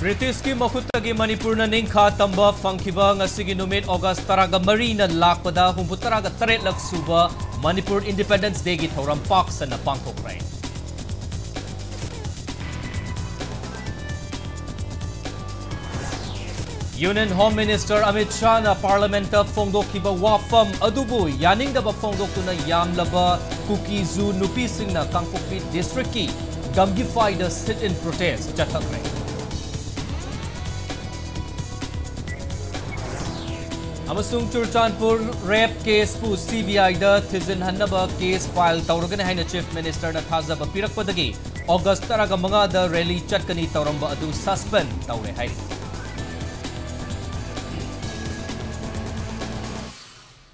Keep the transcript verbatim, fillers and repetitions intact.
British ki makutagi Manipur na ningkha tamba fangkiba ngasigi numit August taraga marina lakpada humput taraga taret lak suba Manipur Independence Day gi thoram paksa na pangkokrai. Union Home Minister Amit Shah na Parliamenta fongdokiba wafam adubu yaningdaba fongdokuna yamlaba kukizu nupising na Kangpokpi district ki gamgified a sit-in protest jatakrai. Amasung Churchanpur rape case pu C B I da Thizin Hannaba case file Tauragan Haina Chief Minister na Thazaba Pirakpadagi August taraga manga da rally chatkani Tauramba adu suspend Taure hai.